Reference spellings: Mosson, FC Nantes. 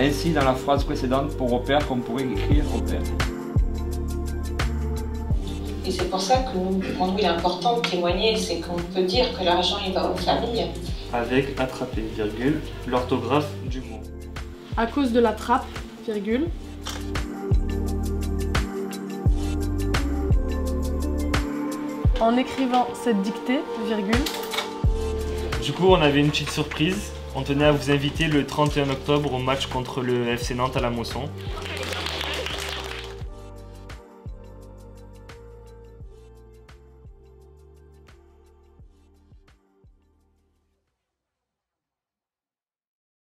Ainsi, dans la phrase précédente, pour repère, qu'on pourrait écrire repère. Et c'est pour ça que nous, pour nous, il est important de témoigner, c'est qu'on peut dire que l'argent, il va aux familles. Avec attraper, virgule, l'orthographe du mot. À cause de la trappe, virgule. En écrivant cette dictée, virgule. Du coup, on avait une petite surprise. On tenait à vous inviter le 31 octobre au match contre le FC Nantes à la Mosson.